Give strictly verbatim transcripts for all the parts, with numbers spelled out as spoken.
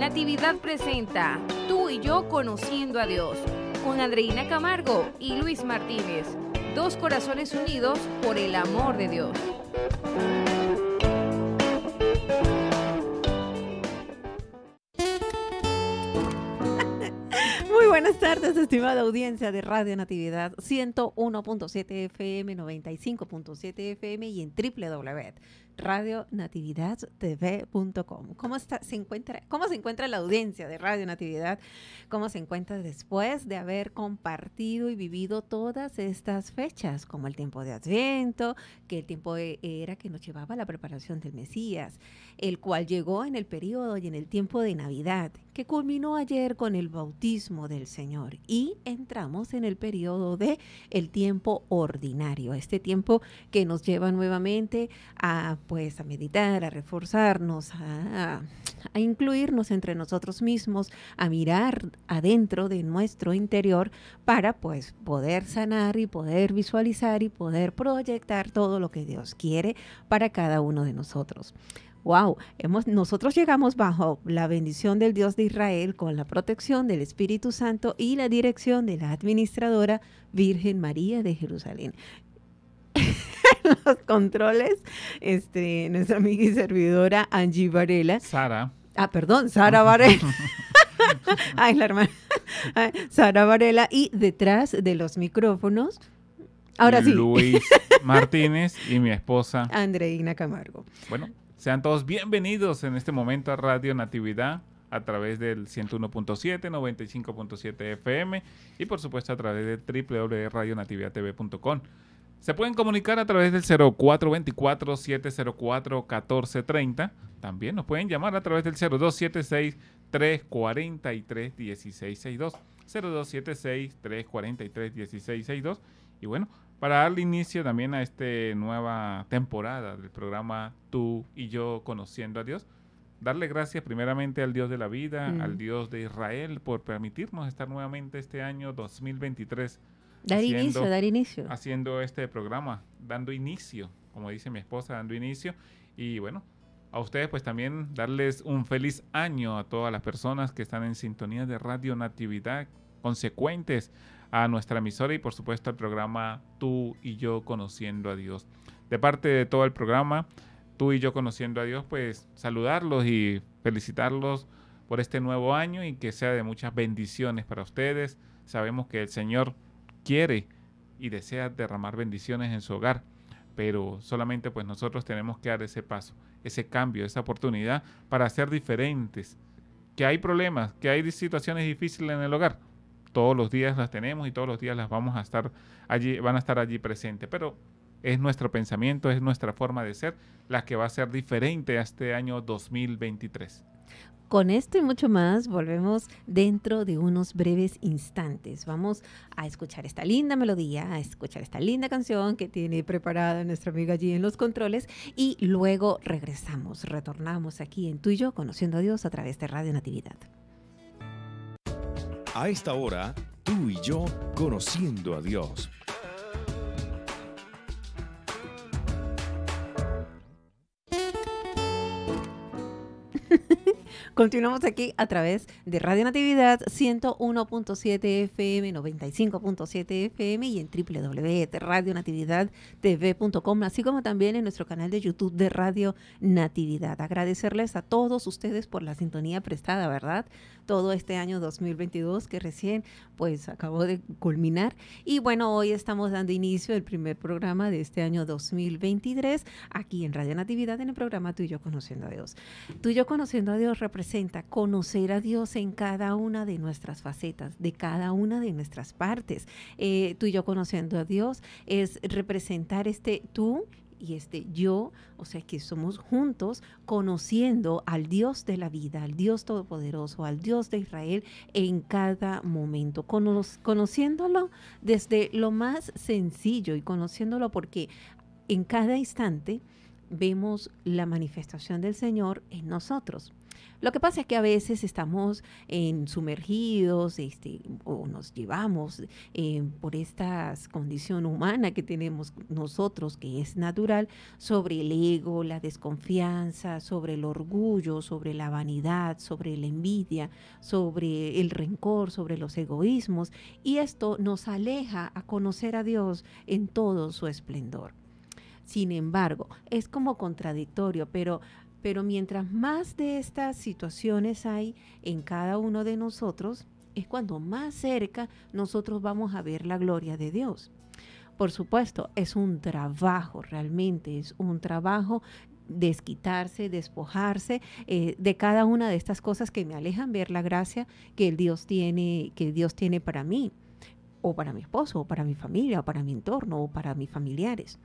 Natividad presenta Tú y yo conociendo a Dios, con Andreina Camargo y Luis Martínez. Dos corazones unidos por el amor de Dios. Buenas tardes, estimada audiencia de Radio Natividad, ciento uno punto siete F M, noventa y cinco punto siete F M y en w w w punto radio natividad t v punto com. ¿Cómo está, se encuentra, ¿Cómo se encuentra la audiencia de Radio Natividad? ¿Cómo se encuentra después de haber compartido y vivido todas estas fechas, como el tiempo de Adviento, que el tiempo era que nos llevaba a la preparación del Mesías, el cual llegó en el periodo y en el tiempo de Navidad, que culminó ayer con el bautismo del Señor, y entramos en el periodo de el tiempo ordinario, este tiempo que nos lleva nuevamente a pues a meditar, a reforzarnos, a, a incluirnos entre nosotros mismos, a mirar adentro de nuestro interior para pues poder sanar y poder visualizar y poder proyectar todo lo que Dios quiere para cada uno de nosotros. Wow, hemos, nosotros llegamos bajo la bendición del Dios de Israel con la protección del Espíritu Santo y la dirección de la administradora Virgen María de Jerusalén. Los controles, este, nuestra amiga y servidora Angie Varela. Sara. Ah, perdón, Sara Varela. Ay, la hermana. Ay, Sara Varela, y detrás de los micrófonos. Ahora sí. Luis Martínez y mi esposa Andreina Camargo. Bueno. Sean todos bienvenidos en este momento a Radio Natividad a través del ciento uno punto siete, noventa y cinco punto siete F M y por supuesto a través de w w w punto radio natividad t v punto com. Se pueden comunicar a través del cero cuatro dos cuatro, siete cero cuatro, uno cuatro tres cero. También nos pueden llamar a través del cero dos siete seis, tres cuatro tres, uno seis seis dos. cero dos siete seis, tres cuatro tres, uno seis seis dos. Y bueno, para darle inicio también a esta nueva temporada del programa Tú y Yo Conociendo a Dios, darle gracias primeramente al Dios de la vida, mm. al Dios de Israel, por permitirnos estar nuevamente este año dos mil veintitrés. Dar haciendo, inicio, dar inicio. Haciendo este programa, dando inicio, como dice mi esposa, dando inicio. Y bueno, a ustedes pues también darles un feliz año a todas las personas que están en sintonía de Radio Natividad, consecuentes a nuestra emisora y por supuesto al programa Tú y Yo Conociendo a Dios. De parte de todo el programa Tú y Yo Conociendo a Dios, pues saludarlos y felicitarlos por este nuevo año y que sea de muchas bendiciones para ustedes. Sabemos que el Señor quiere y desea derramar bendiciones en su hogar, pero solamente pues nosotros tenemos que dar ese paso, ese cambio, esa oportunidad para ser diferentes. Que hay problemas, que hay situaciones difíciles en el hogar, todos los días las tenemos y todos los días las vamos a estar allí, van a estar allí presentes. Pero es nuestro pensamiento, es nuestra forma de ser la que va a ser diferente a este año dos mil veintitrés. Con esto y mucho más volvemos dentro de unos breves instantes. Vamos a escuchar esta linda melodía, a escuchar esta linda canción que tiene preparada nuestra amiga allí en los controles y luego regresamos, retornamos aquí en Tú y Yo Conociendo a Dios a través de Radio Natividad. A esta hora, Tú y Yo Conociendo a Dios. Continuamos aquí a través de Radio Natividad, ciento uno punto siete F M, noventa y cinco punto siete F M y en w w w punto radio natividad t v punto com, así como también en nuestro canal de YouTube de Radio Natividad. Agradecerles a todos ustedes por la sintonía prestada, ¿verdad? Todo este año dos mil veintidós que recién pues acabó de culminar. Y bueno, hoy estamos dando inicio al primer programa de este año dos mil veintitrés aquí en Radio Natividad, en el programa Tú y Yo Conociendo a Dios. Tú y Yo Conociendo a Dios representa conocer a Dios en cada una de nuestras facetas, de cada una de nuestras partes. Eh, tú y yo conociendo a Dios es representar este tú y este yo, o sea que somos juntos conociendo al Dios de la vida, al Dios todopoderoso, al Dios de Israel en cada momento, cono- conociéndolo desde lo más sencillo y conociéndolo porque en cada instante vemos la manifestación del Señor en nosotros. Lo que pasa es que a veces estamos eh, sumergidos este, o nos llevamos eh, por esta condición humana que tenemos nosotros, que es natural, sobre el ego, la desconfianza, sobre el orgullo, sobre la vanidad, sobre la envidia, sobre el rencor, sobre los egoísmos, y esto nos aleja a conocer a Dios en todo su esplendor. Sin embargo, es como contradictorio, pero... Pero mientras más de estas situaciones hay en cada uno de nosotros, es cuando más cerca nosotros vamos a ver la gloria de Dios. Por supuesto, es un trabajo, realmente es un trabajo desquitarse, despojarse eh, de cada una de estas cosas que me alejan ver la gracia que el Dios tiene, que Dios tiene para mí, o para mi esposo, o para mi familia, o para mi entorno, o para mis familiares.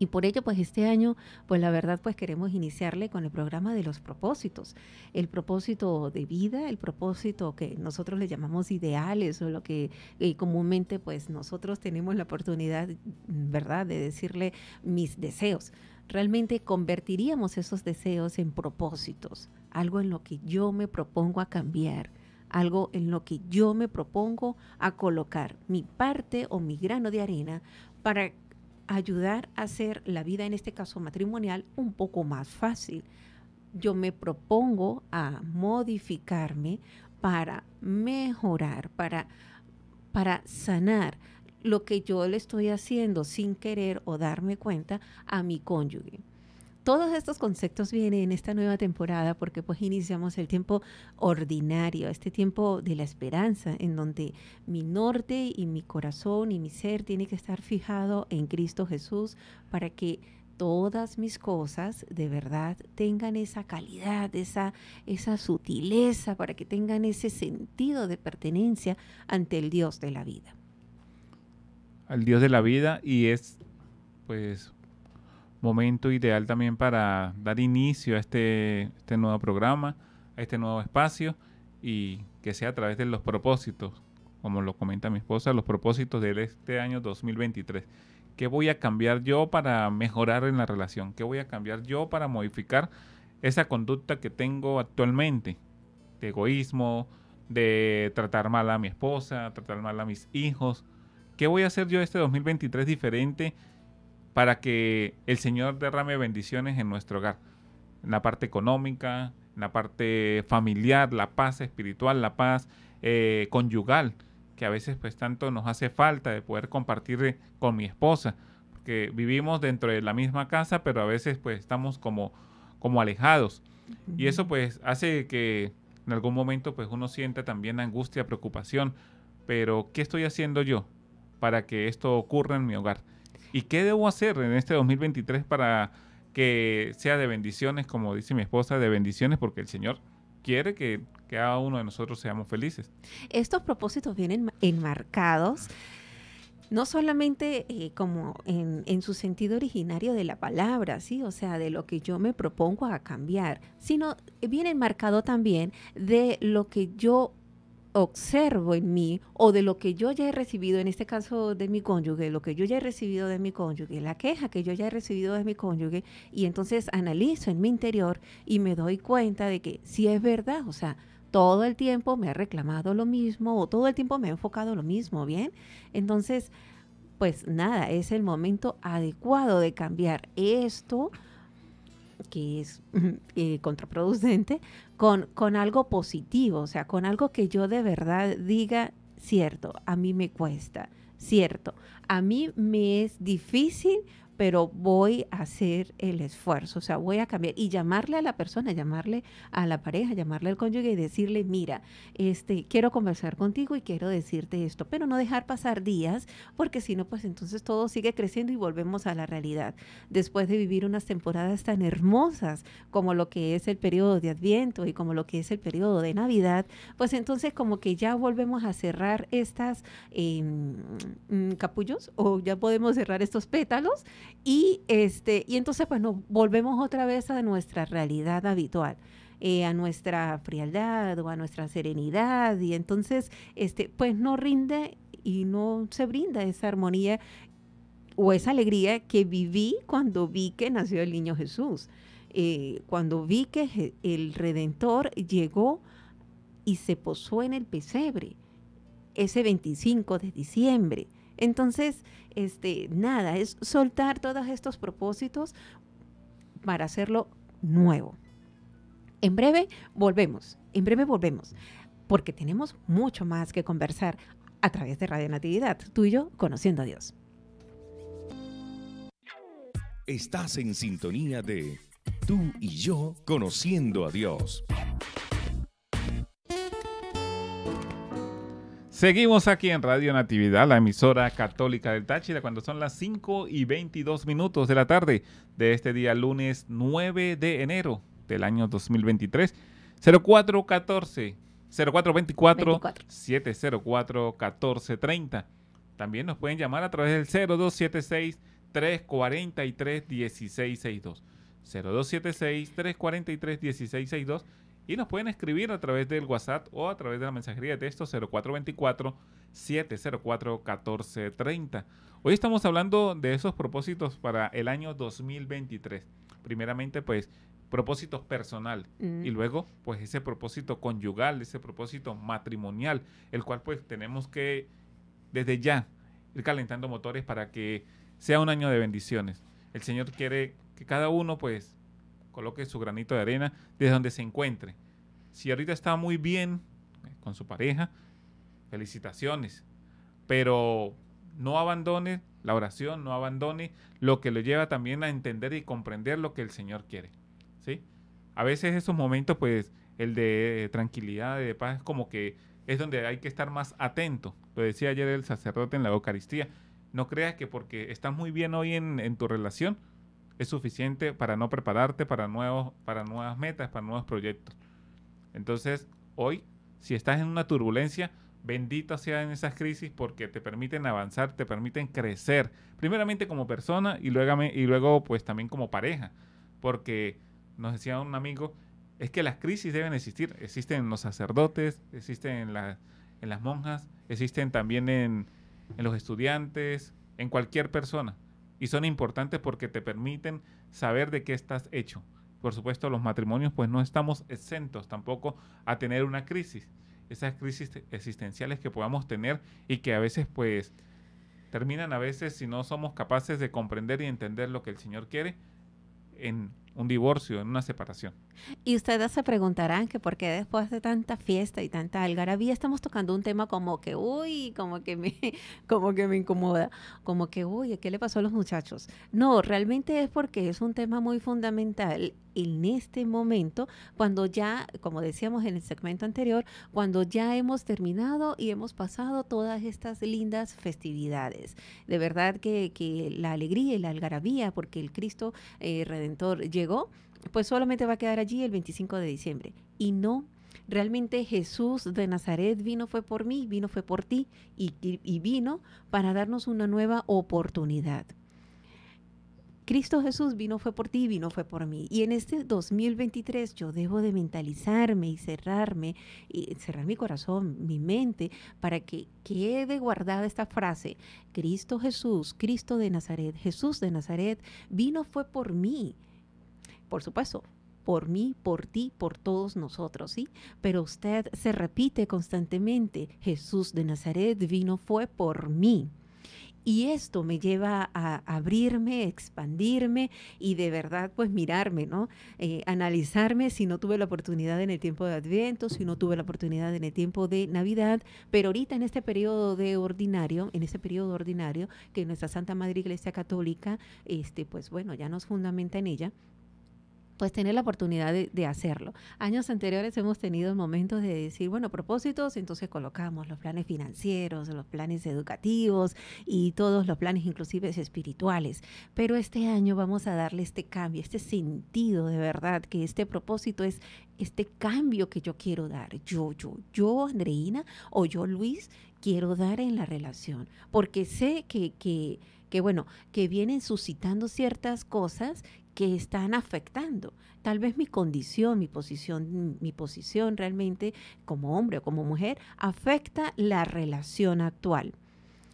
Y por ello, pues este año, pues la verdad, pues queremos iniciarle con el programa de los propósitos. El propósito de vida, el propósito que nosotros le llamamos ideales, o lo que eh, comúnmente, pues nosotros tenemos la oportunidad, ¿verdad?, de decirle mis deseos. Realmente convertiríamos esos deseos en propósitos, algo en lo que yo me propongo a cambiar, algo en lo que yo me propongo a colocar mi parte o mi grano de arena para ayudar a hacer la vida, en este caso matrimonial, un poco más fácil. Yo me propongo a modificarme para mejorar, para, para sanar lo que yo le estoy haciendo sin querer o darme cuenta a mi cónyuge. Todos estos conceptos vienen en esta nueva temporada porque pues iniciamos el tiempo ordinario, este tiempo de la esperanza, en donde mi norte y mi corazón y mi ser tiene que estar fijado en Cristo Jesús para que todas mis cosas de verdad tengan esa calidad, esa, esa sutileza, para que tengan ese sentido de pertenencia ante el Dios de la vida. Al Dios de la vida, y es pues... momento ideal también para dar inicio a este, este nuevo programa, a este nuevo espacio, y que sea a través de los propósitos, como lo comenta mi esposa, los propósitos de este año dos mil veintitrés. ¿Qué voy a cambiar yo para mejorar en la relación? ¿Qué voy a cambiar yo para modificar esa conducta que tengo actualmente? De egoísmo, de tratar mal a mi esposa, tratar mal a mis hijos. ¿Qué voy a hacer yo este dos mil veintitrés diferente para que el Señor derrame bendiciones en nuestro hogar? En la parte económica, en la parte familiar, la paz espiritual, la paz eh, conyugal, que a veces pues tanto nos hace falta de poder compartir con mi esposa, porque vivimos dentro de la misma casa, pero a veces pues estamos como, como alejados. Uh-huh. Y eso pues hace que en algún momento pues uno sienta también angustia, preocupación, pero ¿qué estoy haciendo yo para que esto ocurra en mi hogar? ¿Y qué debo hacer en este dos mil veintitrés para que sea de bendiciones, como dice mi esposa, de bendiciones? Porque el Señor quiere que cada uno de nosotros seamos felices. Estos propósitos vienen enmarcados no solamente eh, como en, en su sentido originario de la palabra, ¿sí? O sea, de lo que yo me propongo a cambiar, sino viene enmarcado también de lo que yo observo en mí, o de lo que yo ya he recibido, en este caso de mi cónyuge, lo que yo ya he recibido de mi cónyuge, la queja que yo ya he recibido de mi cónyuge, y entonces analizo en mi interior y me doy cuenta de que sí es verdad, o sea, todo el tiempo me ha reclamado lo mismo, o todo el tiempo me ha enfocado lo mismo, ¿bien? Entonces, pues nada, es el momento adecuado de cambiar esto, que es eh, contraproducente, con, con algo positivo, o sea, con algo que yo de verdad diga, cierto, a mí me cuesta, cierto, a mí me es difícil, pero voy a hacer el esfuerzo, o sea, voy a cambiar, y llamarle a la persona, llamarle a la pareja, llamarle al cónyuge y decirle, mira, este, quiero conversar contigo y quiero decirte esto, pero no dejar pasar días, porque si no, pues entonces todo sigue creciendo y volvemos a la realidad. Después de vivir unas temporadas tan hermosas como lo que es el periodo de Adviento y como lo que es el periodo de Navidad, pues entonces como que ya volvemos a cerrar estas eh, capullos, o ya podemos cerrar estos pétalos, Y, este, y entonces pues nos volvemos otra vez a nuestra realidad habitual, eh, a nuestra frialdad o a nuestra serenidad, y entonces este, pues no rinde y no se brinda esa armonía o esa alegría que viví cuando vi que nació el niño Jesús. eh, cuando vi que el Redentor llegó y se posó en el pesebre ese veinticinco de diciembre. Entonces, este, nada, es soltar todos estos propósitos para hacerlo nuevo. En breve volvemos, en breve volvemos, porque tenemos mucho más que conversar a través de Radio Natividad, tú y yo conociendo a Dios. Estás en sintonía de Tú y Yo Conociendo a Dios. Seguimos aquí en Radio Natividad, la emisora católica del Táchira, cuando son las cinco y veintidós minutos de la tarde de este día lunes nueve de enero del año dos mil veintitrés. cero cuatro catorce, cero cuatro veinticuatro, siete cero cuatro, catorce treinta. También nos pueden llamar a través del cero dos siete seis, tres cuatro tres, uno seis seis dos. cero dos siete seis, tres cuatro tres, uno seis seis dos. Y nos pueden escribir a través del WhatsApp o a través de la mensajería de texto cero cuatro veinticuatro, siete cero cuatro, uno cuatro tres cero. Hoy estamos hablando de esos propósitos para el año dos mil veintitrés. Primeramente, pues, propósitos personal. Mm. Y luego, pues, ese propósito conyugal, ese propósito matrimonial, el cual, pues, tenemos que, desde ya, ir calentando motores para que sea un año de bendiciones. El Señor quiere que cada uno, pues, coloque su granito de arena desde donde se encuentre. Si ahorita está muy bien con su pareja, felicitaciones. Pero no abandone la oración, no abandone lo que lo lleva también a entender y comprender lo que el Señor quiere, ¿sí? A veces esos momentos, pues, el de tranquilidad, de paz, como que es donde hay que estar más atento. Lo decía ayer el sacerdote en la Eucaristía. No creas que porque estás muy bien hoy en, en tu relación, es suficiente para no prepararte para, nuevos, para nuevas metas, para nuevos proyectos. Entonces, hoy, si estás en una turbulencia, bendito sean esas crisis porque te permiten avanzar, te permiten crecer, primeramente como persona y luego, y luego pues también como pareja. Porque nos decía un amigo, es que las crisis deben existir. Existen en los sacerdotes, existen en, la, en las monjas, existen también en, en los estudiantes, en cualquier persona. Y son importantes porque te permiten saber de qué estás hecho. Por supuesto, los matrimonios, pues no estamos exentos tampoco a tener una crisis. Esas crisis existenciales que podamos tener y que a veces, pues, terminan a veces si no somos capaces de comprender y entender lo que el Señor quiere en un divorcio, en una separación. Y ustedes se preguntarán que por qué después de tanta fiesta y tanta algarabía estamos tocando un tema como que, uy, como que me, como que me incomoda, como que, uy, ¿qué le pasó a los muchachos? No, realmente es porque es un tema muy fundamental en este momento, cuando ya, como decíamos en el segmento anterior, cuando ya hemos terminado y hemos pasado todas estas lindas festividades. De verdad que, que la alegría y la algarabía, porque el Cristo eh, Redentor llegó, pues solamente va a quedar allí el veinticinco de diciembre. Y no, realmente Jesús de Nazaret vino fue por mí, vino fue por ti y, y, y vino para darnos una nueva oportunidad. Cristo Jesús vino fue por ti, vino fue por mí. Y en este dos mil veintitrés yo debo de mentalizarme y cerrarme, y cerrar mi corazón, mi mente, para que quede guardada esta frase. Cristo Jesús, Cristo de Nazaret, Jesús de Nazaret, vino fue por mí. Por supuesto, por mí, por ti, por todos nosotros, ¿sí? Pero usted se repite constantemente, Jesús de Nazaret vino, fue por mí. Y esto me lleva a abrirme, expandirme y de verdad pues mirarme, ¿no? Eh, analizarme si no tuve la oportunidad en el tiempo de Adviento, si no tuve la oportunidad en el tiempo de Navidad, pero ahorita en este periodo de ordinario, en este periodo ordinario que nuestra Santa Madre Iglesia Católica, este, pues bueno, ya nos fundamenta en ella, pues tener la oportunidad de, de hacerlo. Años anteriores hemos tenido momentos de decir, bueno, propósitos, entonces colocamos los planes financieros, los planes educativos y todos los planes inclusive espirituales. Pero este año vamos a darle este cambio, este sentido de verdad, que este propósito es este cambio que yo quiero dar. Yo, yo, yo, Andreina, o yo, Luis, quiero dar en la relación. Porque sé que, que, que bueno, que vienen suscitando ciertas cosas que están afectando. Tal vez mi condición, mi posición, mi posición realmente como hombre o como mujer afecta la relación actual.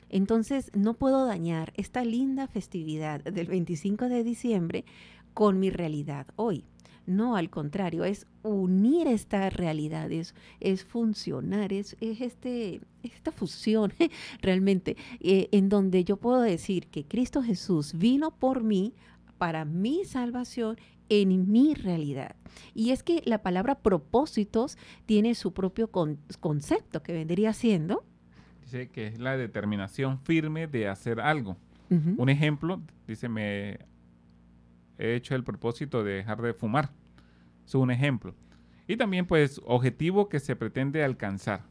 Entonces no puedo dañar esta linda festividad del veinticinco de diciembre con mi realidad hoy. No, al contrario, es unir estas realidades, es funcionar, es, es este, esta fusión realmente, eh, en donde yo puedo decir que Cristo Jesús vino por mí, para mi salvación, en mi realidad. Y es que la palabra propósitos tiene su propio con, concepto, que vendría siendo. Dice que es la determinación firme de hacer algo. Uh-huh. Un ejemplo, dice, me he hecho el propósito de dejar de fumar. Es un ejemplo. Y también, pues, objetivo que se pretende alcanzar.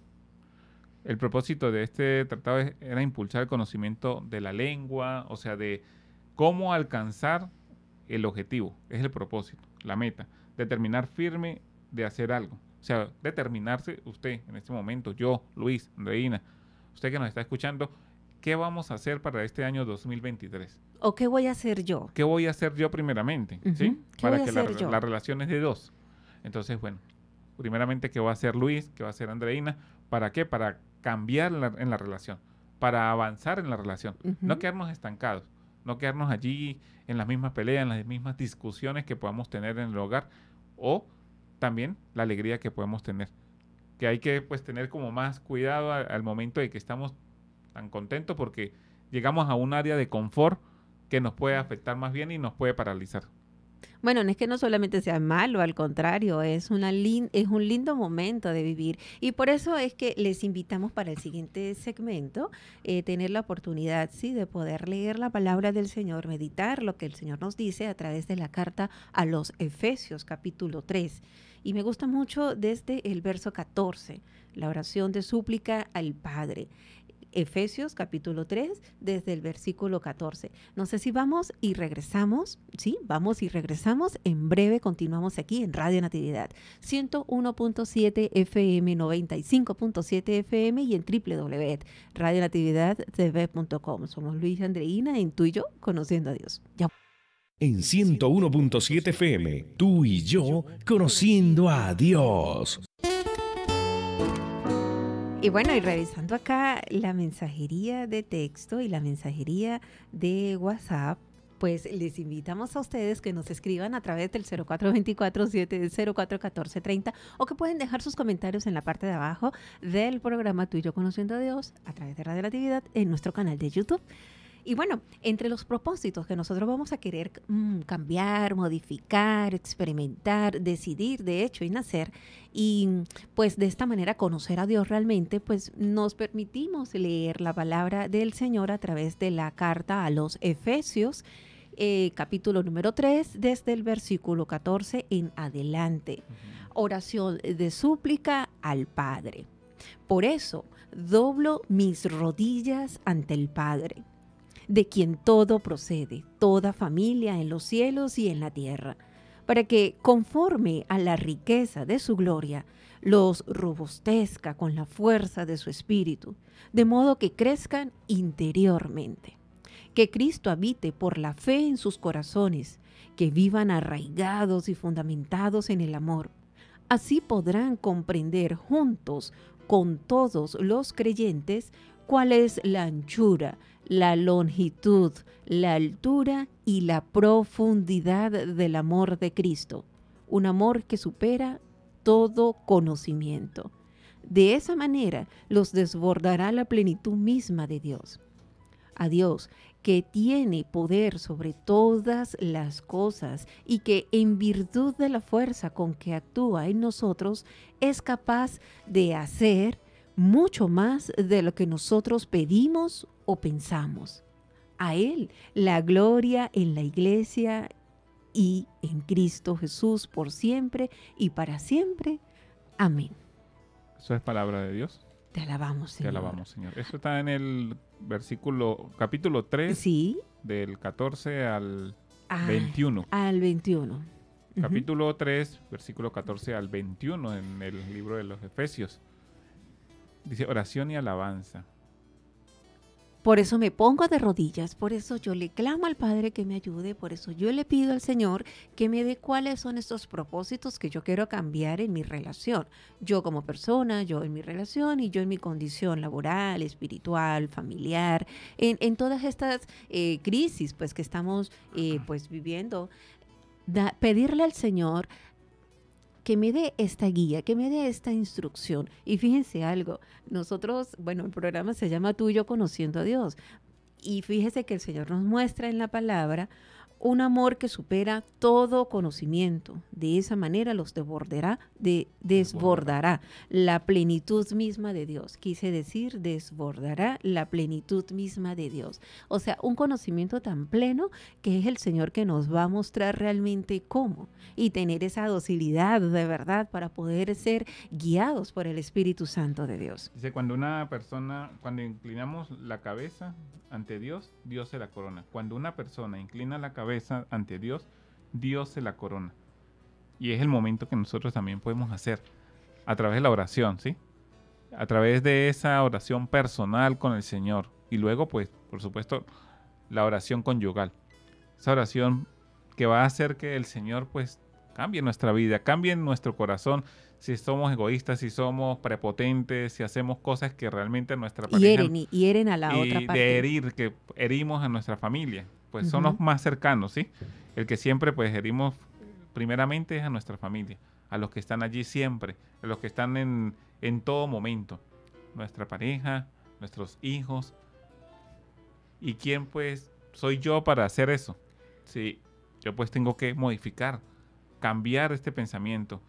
El propósito de este tratado era impulsar el conocimiento de la lengua, o sea, de cómo alcanzar el objetivo. Es el propósito, la meta. Determinar firme de hacer algo. O sea, determinarse usted en este momento, yo, Luis, Andreina, usted que nos está escuchando, ¿qué vamos a hacer para este año dos mil veintitrés? ¿O qué voy a hacer yo? ¿Qué voy a hacer yo primeramente? Uh-huh. ¿Sí? Para que la, la relación es de dos. Entonces, bueno, primeramente, ¿qué va a hacer Luis? ¿Qué va a hacer Andreina? ¿Para qué? Para cambiar la, en la relación, para avanzar en la relación, uh-huh. no quedarnos estancados, no quedarnos allí en las mismas peleas, en las mismas discusiones que podamos tener en el hogar, o también la alegría que podemos tener, que hay que, pues, tener como más cuidado al, al momento de que estamos tan contentos, porque llegamos a un área de confort que nos puede afectar más bien y nos puede paralizar. Bueno, no es que no solamente sea malo, al contrario, es, una lin es un lindo momento de vivir. Y por eso es que les invitamos para el siguiente segmento, eh, tener la oportunidad, sí, de poder leer la palabra del Señor, meditar lo que el Señor nos dice a través de la carta a los Efesios, capítulo tres. Y me gusta mucho desde el verso catorce, la oración de súplica al Padre. Efesios capítulo tres, desde el versículo catorce. No sé si vamos y regresamos, sí, vamos y regresamos. En breve continuamos aquí en Radio Natividad, ciento uno punto siete F M, noventa y cinco punto siete F M y en doble u doble u doble u punto radio natividad t v punto com. Somos Luis y Andreina en Tú y Yo, Conociendo a Dios. Ya. En ciento uno punto siete F M, Tú y Yo, Conociendo a Dios. Y bueno, y revisando acá la mensajería de texto y la mensajería de WhatsApp, pues les invitamos a ustedes que nos escriban a través del cero cuatro dos cuatro siete cero cuatro uno cuatro tres cero, o que pueden dejar sus comentarios en la parte de abajo del programa Tú y Yo, Conociendo a Dios, a través de Radio Natividad en nuestro canal de YouTube. Y bueno, entre los propósitos que nosotros vamos a querer mmm, cambiar, modificar, experimentar, decidir, de hecho, y nacer, y pues de esta manera conocer a Dios realmente, pues nos permitimos leer la palabra del Señor a través de la carta a los Efesios, eh, capítulo número tres, desde el versículo catorce en adelante. Uh-huh. Oración de súplica al Padre. Por eso, doblo mis rodillas ante el Padre, de quien todo procede, toda familia en los cielos y en la tierra, para que, conforme a la riqueza de su gloria, los robustezca con la fuerza de su espíritu, de modo que crezcan interiormente. Que Cristo habite por la fe en sus corazones, que vivan arraigados y fundamentados en el amor. Así podrán comprender juntos con todos los creyentes cuál es la anchura, la longitud, la altura y la profundidad del amor de Cristo, un amor que supera todo conocimiento. De esa manera los desbordará la plenitud misma de Dios. A Dios, que tiene poder sobre todas las cosas y que, en virtud de la fuerza con que actúa en nosotros, es capaz de hacer mucho más de lo que nosotros pedimos o pensamos. A Él la gloria en la Iglesia y en Cristo Jesús por siempre y para siempre. Amén. Eso es palabra de Dios. Te alabamos, Señor. Te alabamos, Señor. Eso está en el versículo, capítulo tres, ¿sí?, del catorce al ah, veintiuno. Al veintiuno. Capítulo uh-huh. tres, versículo catorce al veintiuno en el libro de los Efesios. Dice, oración y alabanza. Por eso me pongo de rodillas, por eso yo le clamo al Padre que me ayude, por eso yo le pido al Señor que me dé cuáles son estos propósitos que yo quiero cambiar en mi relación. Yo como persona, yo en mi relación y yo en mi condición laboral, espiritual, familiar, en, en todas estas eh, crisis, pues, que estamos eh, pues, viviendo. da, pedirle al Señor que me dé esta guía, que me dé esta instrucción. Y fíjense algo, nosotros, bueno, el programa se llama Tú y Yo Conociendo a Dios. Y fíjese que el Señor nos muestra en la palabra un amor que supera todo conocimiento. De esa manera los desbordará, de, desbordará la plenitud misma de Dios. Quise decir, desbordará la plenitud misma de Dios. O sea, un conocimiento tan pleno que es el Señor que nos va a mostrar realmente cómo. Y tener esa docilidad de verdad para poder ser guiados por el Espíritu Santo de Dios. Dice, cuando una persona, cuando inclinamos la cabeza ante Dios, Dios se la corona. Cuando una persona inclina la cabeza ante Dios, Dios se la corona. Y es el momento que nosotros también podemos hacer a través de la oración, ¿sí? A través de esa oración personal con el Señor. Y luego, pues, por supuesto, la oración conyugal. Esa oración que va a hacer que el Señor, pues, cambie nuestra vida, cambie nuestro corazón. Si somos egoístas, si somos prepotentes, si hacemos cosas que realmente a nuestra pareja... Hieren, hieren a la otra parte. De herir, que herimos a nuestra familia. Pues son uh-huh. los más cercanos, ¿sí? El que siempre, pues, herimos primeramente es a nuestra familia, a los que están allí siempre, a los que están en, en todo momento. Nuestra pareja, nuestros hijos. ¿Y quién, pues, soy yo para hacer eso? Sí, yo, pues, tengo que modificar, cambiar este pensamiento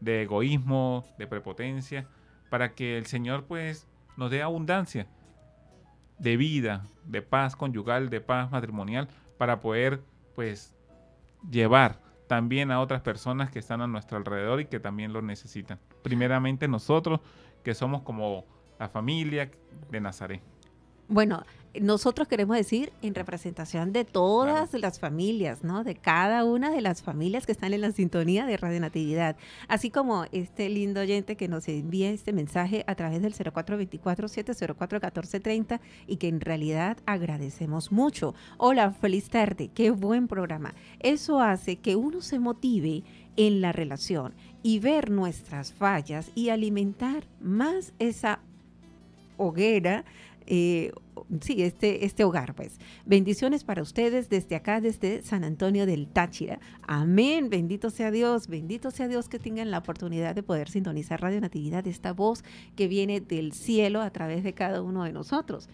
de egoísmo, de prepotencia, para que el Señor, pues, nos dé abundancia de vida, de paz conyugal, de paz matrimonial, para poder, pues, llevar también a otras personas que están a nuestro alrededor y que también lo necesitan. Primeramente nosotros, que somos como la familia de Nazaret. Bueno, nosotros queremos decir en representación de todas claro. las familias, ¿no? De cada una de las familias que están en la sintonía de Radio Natividad. Así como este lindo oyente que nos envía este mensaje a través del cero cuatro dos cuatro, siete cero cuatro, uno cuatro tres cero y que en realidad agradecemos mucho. Hola, feliz tarde, qué buen programa. Eso hace que uno se motive en la relación y ver nuestras fallas y alimentar más esa hoguera. Eh, sí, este, este hogar, pues. Bendiciones para ustedes desde acá, desde San Antonio del Táchira. Amén, bendito sea Dios, bendito sea Dios que tengan la oportunidad de poder sintonizar Radio Natividad, esta voz que viene del cielo a través de cada uno de nosotros.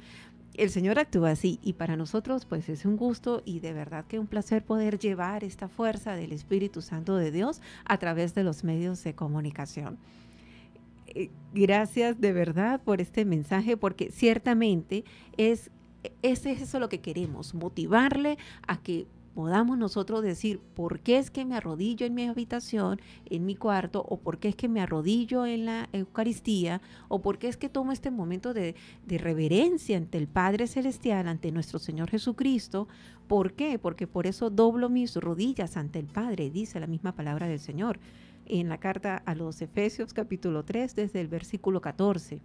El Señor actúa así y para nosotros, pues, es un gusto y de verdad que un placer poder llevar esta fuerza del Espíritu Santo de Dios a través de los medios de comunicación. Gracias de verdad por este mensaje, porque ciertamente es, es eso lo que queremos, motivarle a que podamos nosotros decir por qué es que me arrodillo en mi habitación, en mi cuarto, o por qué es que me arrodillo en la Eucaristía, o por qué es que tomo este momento de, de reverencia ante el Padre Celestial, ante nuestro Señor Jesucristo. ¿Por qué? Porque por eso doblo mis rodillas ante el Padre, dice la misma palabra del Señor en la carta a los Efesios capítulo tres, desde el versículo catorce,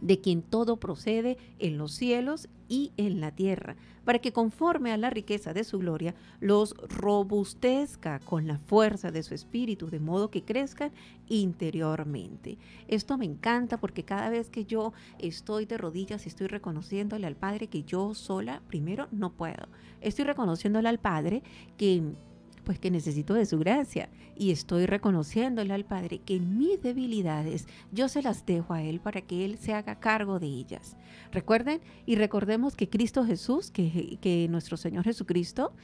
de quien todo procede en los cielos y en la tierra, para que conforme a la riqueza de su gloria los robustezca con la fuerza de su espíritu, de modo que crezcan interiormente. Esto me encanta porque cada vez que yo estoy de rodillas estoy reconociéndole al Padre que yo sola primero no puedo. Estoy reconociéndole al Padre que... pues que necesito de su gracia y estoy reconociéndole al Padre que en mis debilidades yo se las dejo a Él para que Él se haga cargo de ellas. Recuerden y recordemos que Cristo Jesús, que, que nuestro Señor Jesucristo,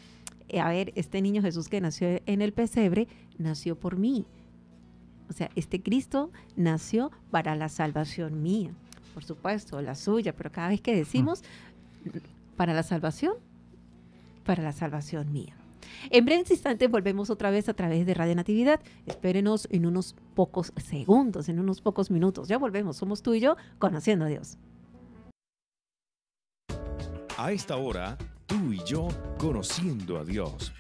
a ver, este niño Jesús que nació en el pesebre, nació por mí. O sea, este Cristo nació para la salvación mía, por supuesto, la suya, pero cada vez que decimos para la salvación, para la salvación mía. En breves instantes volvemos otra vez a través de Radio Natividad. Espérenos en unos pocos segundos, en unos pocos minutos. Ya volvemos. Somos Tú y Yo, Conociendo a Dios. A esta hora, Tú y Yo, Conociendo a Dios.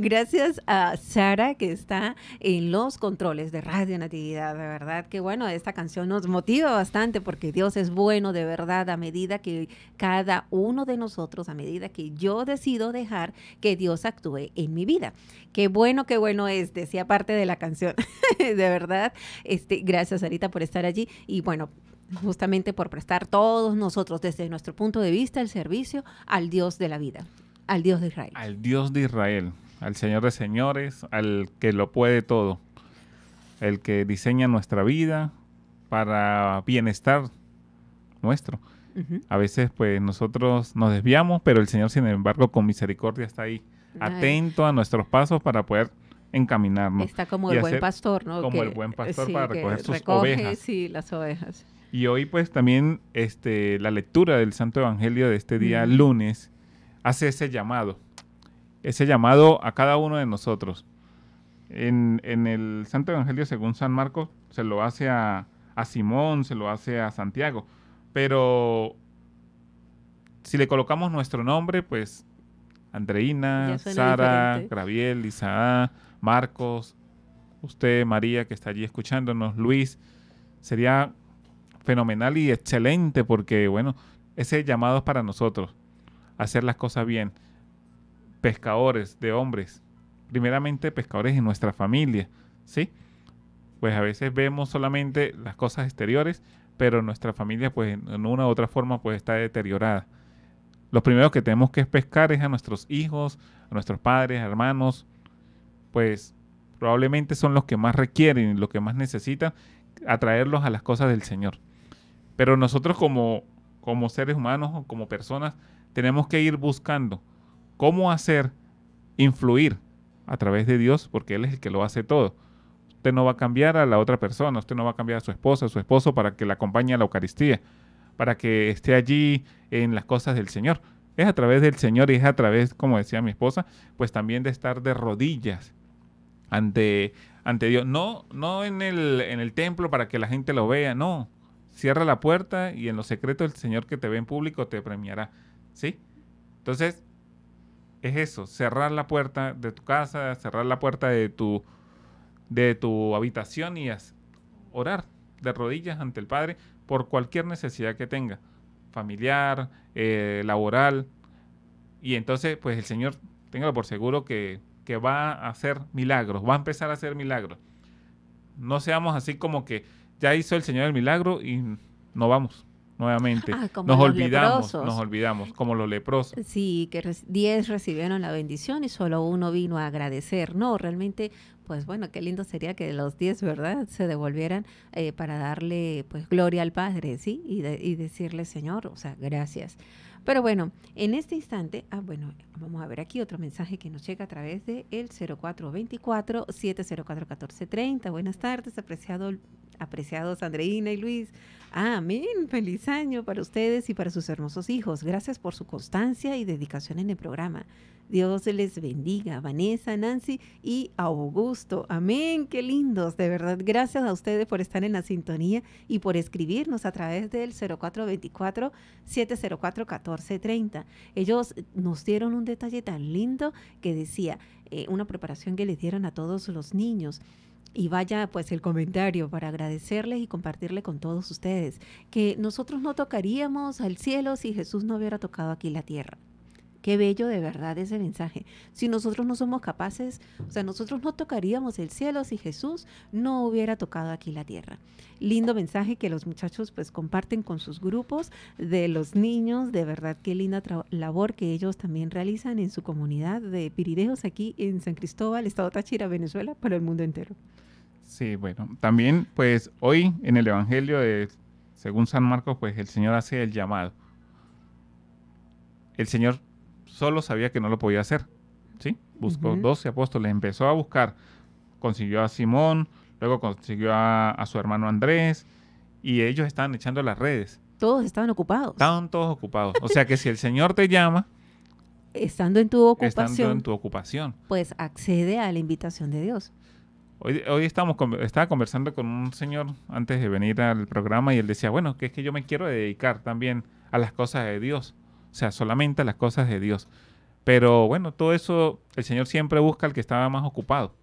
Gracias a Sara, que está en los controles de Radio Natividad. De verdad que, bueno, esta canción nos motiva bastante porque Dios es bueno, de verdad, a medida que cada uno de nosotros, a medida que yo decido dejar que Dios actúe en mi vida. Qué bueno, qué bueno es, decía parte de la canción. De verdad, este, gracias, Sarita, por estar allí. Y bueno, justamente por prestar todos nosotros, desde nuestro punto de vista, el servicio al Dios de la vida, al Dios de Israel. Al Dios de Israel, al Señor de señores, al que lo puede todo, el que diseña nuestra vida para bienestar nuestro. Uh-huh. A veces pues nosotros nos desviamos, pero el Señor sin embargo con misericordia está ahí, ay, atento a nuestros pasos para poder encaminarnos. Está como el buen pastor, ¿no? Como que, el buen pastor sí, para recoger sus recoge, ovejas. Sí, las ovejas. Y hoy pues también este, la lectura del Santo Evangelio de este día, mm. lunes, hace ese llamado, ese llamado a cada uno de nosotros. En, en el Santo Evangelio según San Marcos se lo hace a, a Simón, se lo hace a Santiago, pero si le colocamos nuestro nombre, pues Andreina, Sara, diferente. Graviel, Isaá, Marcos, usted, María, que está allí escuchándonos, Luis, sería fenomenal y excelente porque, bueno, ese llamado es para nosotros, hacer las cosas bien, pescadores de hombres, primeramente pescadores en nuestra familia, ¿sí? Pues a veces vemos solamente las cosas exteriores, pero nuestra familia, pues, en una u otra forma, pues, está deteriorada. Los primeros que tenemos que pescar es a nuestros hijos, a nuestros padres, hermanos, pues probablemente son los que más requieren, los que más necesitan, atraerlos a las cosas del Señor. Pero nosotros como, como seres humanos, como personas, tenemos que ir buscando cómo hacer, influir a través de Dios, porque Él es el que lo hace todo. Usted no va a cambiar a la otra persona, usted no va a cambiar a su esposa, a su esposo para que la acompañe a la Eucaristía, para que esté allí en las cosas del Señor. Es a través del Señor y es a través, como decía mi esposa, pues también de estar de rodillas ante, ante Dios. No, no en el, en el templo para que la gente lo vea, no. Cierra la puerta y en lo secreto el Señor que te ve en público te premiará, ¿sí? Entonces, es eso, cerrar la puerta de tu casa, cerrar la puerta de tu, de tu habitación y orar de rodillas ante el Padre, por cualquier necesidad que tenga, familiar, eh, laboral, y entonces pues el Señor, téngalo por seguro que, que va a hacer milagros, va a empezar a hacer milagros. No seamos así como que ya hizo el Señor el milagro y no vamos nuevamente. Ah, como nos olvidamos, leprosos. Nos olvidamos, como los leprosos. Sí, que diez recibieron la bendición y solo uno vino a agradecer. No, realmente, pues bueno, qué lindo sería que los diez, ¿verdad?, se devolvieran eh, para darle pues gloria al Padre, ¿sí? Y, de, y decirle, Señor, o sea, gracias. Pero bueno, en este instante, ah, bueno, vamos a ver aquí otro mensaje que nos llega a través del cero cuatro veinticuatro, siete cero cuatro, catorce treinta. Buenas tardes, apreciado Apreciados Andreina y Luis. Amén. Feliz año para ustedes y para sus hermosos hijos. Gracias por su constancia y dedicación en el programa. Dios les bendiga, Vanessa, Nancy y Augusto. Amén. Qué lindos. De verdad, gracias a ustedes por estar en la sintonía y por escribirnos a través del cero cuatro veinticuatro, siete cero cuatro, catorce treinta. Ellos nos dieron un detalle tan lindo que decía, eh, una preparación que les dieron a todos los niños. Y vaya pues el comentario para agradecerles y compartirle con todos ustedes que nosotros no tocaríamos al cielo si Jesús no hubiera tocado aquí la tierra. Qué bello de verdad ese mensaje. Si nosotros no somos capaces, o sea, nosotros no tocaríamos el cielo si Jesús no hubiera tocado aquí la tierra. Lindo mensaje que los muchachos pues comparten con sus grupos de los niños. De verdad, qué linda labor que ellos también realizan en su comunidad de Piridejos aquí en San Cristóbal, Estado Táchira, Venezuela, para el mundo entero. Sí, bueno, también pues hoy en el Evangelio de según San Marcos, pues el Señor hace el llamado. El Señor solo sabía que no lo podía hacer, ¿sí? Buscó doce apóstoles, empezó a buscar, consiguió a Simón, luego consiguió a, a su hermano Andrés, y ellos estaban echando las redes. Todos estaban ocupados. Estaban todos ocupados. O sea que si el Señor te llama, estando en tu ocupación, estando en tu ocupación, pues accede a la invitación de Dios. Hoy, hoy estamos con, estaba conversando con un señor antes de venir al programa y él decía, bueno, que es que yo me quiero dedicar también a las cosas de Dios. O sea, solamente las cosas de Dios. Pero bueno, todo eso, el Señor siempre busca al que está más ocupado,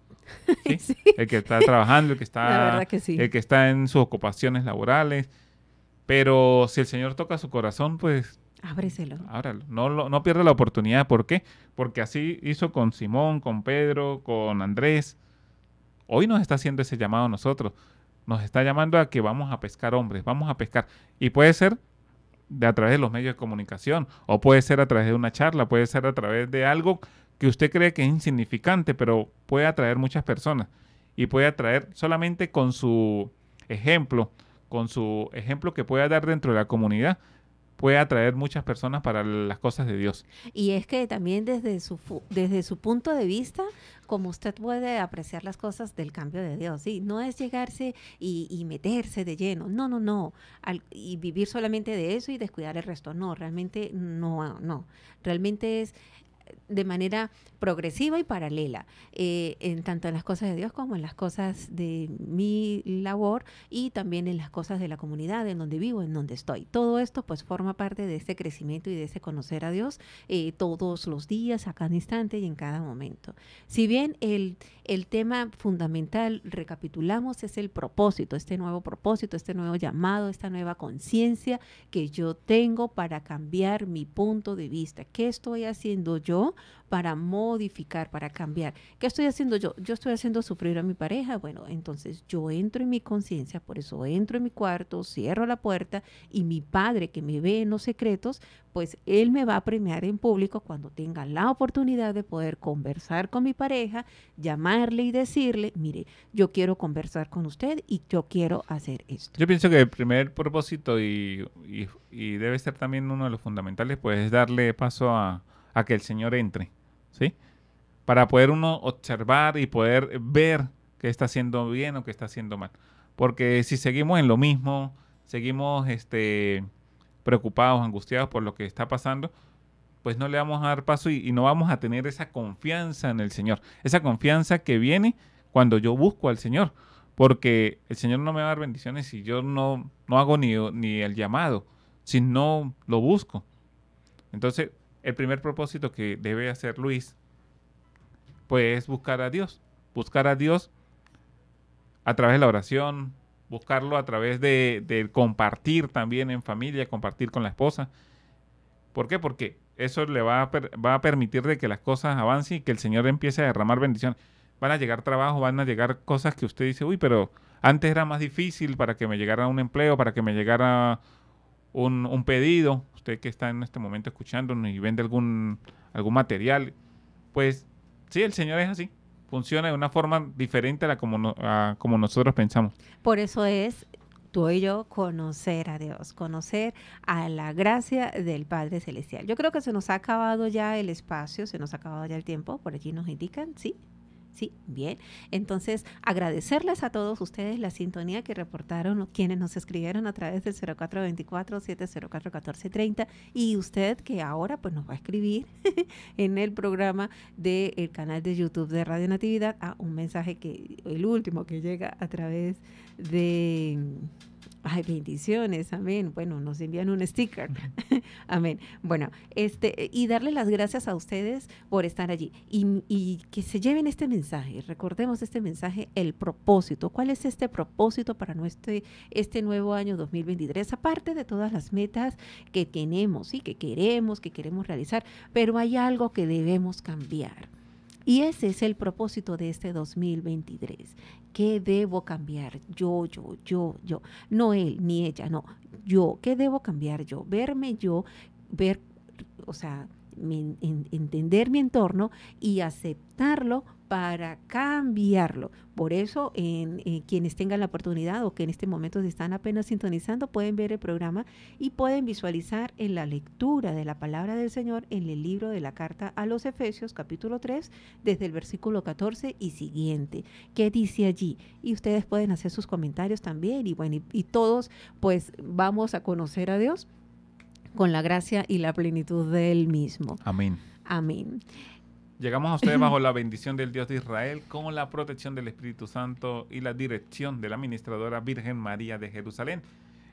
¿sí? Sí. El que está trabajando, el que está, que sí. el que está en sus ocupaciones laborales. Pero si el Señor toca su corazón, pues... ábreselo. Ábralo. No, lo, no pierde la oportunidad. ¿Por qué? Porque así hizo con Simón, con Pedro, con Andrés. Hoy nos está haciendo ese llamado a nosotros. nos está llamando a que vamos a pescar hombres, vamos a pescar. Y puede ser de a través de los medios de comunicación, o puede ser a través de una charla, puede ser a través de algo que usted cree que es insignificante, pero puede atraer muchas personas. Y puede atraer solamente con su ejemplo, con su ejemplo que pueda dar dentro de la comunidad, puede atraer muchas personas para las cosas de Dios. Y es que también desde su, desde su punto de vista, como usted puede apreciar las cosas del cambio de Dios, ¿sí? No es llegarse y, y meterse de lleno, no, no, no, al, y vivir solamente de eso y descuidar el resto, no, realmente no, no, realmente es de manera progresiva y paralela, eh, en tanto en las cosas de Dios como en las cosas de mi labor y también en las cosas de la comunidad en donde vivo, en donde estoy. Todo esto pues forma parte de este crecimiento y de ese conocer a Dios eh, todos los días, a cada instante y en cada momento. Si bien el, el tema fundamental, recapitulamos, es el propósito, este nuevo propósito, este nuevo llamado, esta nueva conciencia que yo tengo para cambiar mi punto de vista. ¿Qué estoy haciendo yo para modificar, para cambiar? ¿Qué estoy haciendo yo? Yo estoy haciendo sufrir a mi pareja. Bueno, entonces yo entro en mi conciencia, por eso entro en mi cuarto, cierro la puerta y mi padre que me ve en los secretos, pues él me va a premiar en público cuando tenga la oportunidad de poder conversar con mi pareja, llamarle y decirle, mire, yo quiero conversar con usted y yo quiero hacer esto. Yo pienso que el primer propósito y, y, y debe ser también uno de los fundamentales, pues es darle paso a a que el Señor entre, ¿sí? Para poder uno observar y poder ver qué está haciendo bien o qué está haciendo mal. Porque si seguimos en lo mismo, seguimos este, preocupados, angustiados por lo que está pasando, pues no le vamos a dar paso y, y no vamos a tener esa confianza en el Señor. Esa confianza que viene cuando yo busco al Señor. Porque el Señor no me va a dar bendiciones si yo no, no hago ni, ni el llamado, si no lo busco. Entonces, el primer propósito que debe hacer Luis, pues es buscar a Dios. Buscar a Dios a través de la oración, buscarlo a través de, de compartir también en familia, compartir con la esposa. ¿Por qué? Porque eso le va a, per, va a permitir de que las cosas avancen y que el Señor empiece a derramar bendición. Van a llegar trabajos, van a llegar cosas que usted dice, uy, pero antes era más difícil para que me llegara un empleo, para que me llegara un, un pedido. Usted que está en este momento escuchándonos y vende algún, algún material, pues sí, el Señor es así, funciona de una forma diferente a, la como, no, a como nosotros pensamos. Por eso es, tú y yo, conocer a Dios, conocer a la gracia del Padre Celestial. Yo creo que se nos ha acabado ya el espacio, se nos ha acabado ya el tiempo, por allí nos indican, ¿sí? Sí, bien. Entonces, agradecerles a todos ustedes la sintonía que reportaron quienes nos escribieron a través del cero cuatro dos cuatro, siete cero cuatro, uno cuatro tres cero y usted que ahora pues nos va a escribir en el programa del canal de YouTube de Radio Natividad a un mensaje que, el último que llega a través de... Ay, bendiciones, amén. Bueno, nos envían un sticker. Amén. Bueno, este y darle las gracias a ustedes por estar allí. Y, y que se lleven este mensaje. Recordemos este mensaje, el propósito. ¿Cuál es este propósito para nuestro, este nuevo año dos mil veintitrés? Aparte de todas las metas que tenemos, ¿sí? que queremos, que queremos realizar, pero hay algo que debemos cambiar. Y ese es el propósito de este dos mil veintitrés. ¿Qué debo cambiar? Yo, yo, yo, yo. No él, ni ella, no. Yo, ¿qué debo cambiar yo? Verme yo, ver, o sea, mi, en, entender mi entorno y aceptarlo para cambiarlo. Por eso, en, en quienes tengan la oportunidad o que en este momento se están apenas sintonizando, pueden ver el programa y pueden visualizar en la lectura de la palabra del Señor en el libro de la carta a los Efesios, capítulo tres, desde el versículo catorce y siguiente. ¿Qué dice allí? Y ustedes pueden hacer sus comentarios también. Y bueno, y, y todos, pues, vamos a conocer a Dios con la gracia y la plenitud de Él mismo. Amén. Amén. Llegamos a ustedes bajo la bendición del Dios de Israel, con la protección del Espíritu Santo y la dirección de la administradora Virgen María de Jerusalén.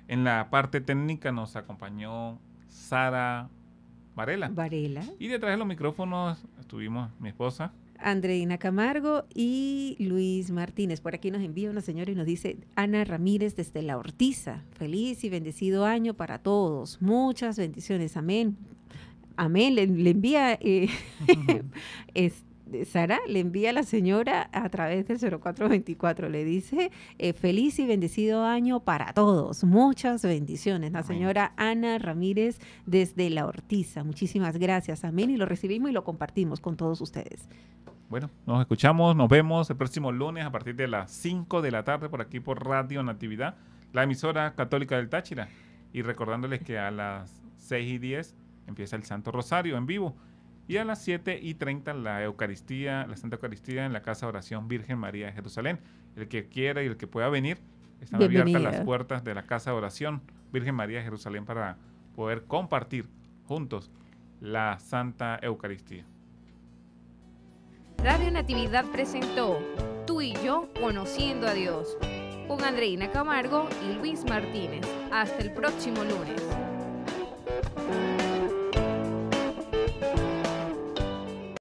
En la parte técnica nos acompañó Sara Varela. Varela. Y detrás de los micrófonos estuvimos mi esposa, Andreina Camargo, y Luis Martínez. Por aquí nos envía una señora y nos dice, Ana Ramírez desde La Ortiza. Feliz y bendecido año para todos. Muchas bendiciones. Amén. Amén, le, le envía eh, es, Sara le envía a la señora a través del cero cuatro veinticuatro, le dice eh, feliz y bendecido año para todos, muchas bendiciones. La señora Ana Ramírez desde La Ortiza, muchísimas gracias, amén, y lo recibimos y lo compartimos con todos ustedes. Bueno, nos escuchamos, nos vemos el próximo lunes a partir de las cinco de la tarde por aquí por Radio Natividad, la emisora católica del Táchira, y recordándoles que a las seis y diez empieza el Santo Rosario en vivo y a las siete y treinta la Eucaristía, la Santa Eucaristía en la Casa de Oración Virgen María de Jerusalén. El que quiera y el que pueda venir, están Bienvenido. abiertas las puertas de la Casa de Oración Virgen María de Jerusalén para poder compartir juntos la Santa Eucaristía. Radio Natividad presentó Tú y Yo Conociendo a Dios con Andreina Camargo y Luis Martínez. Hasta el próximo lunes.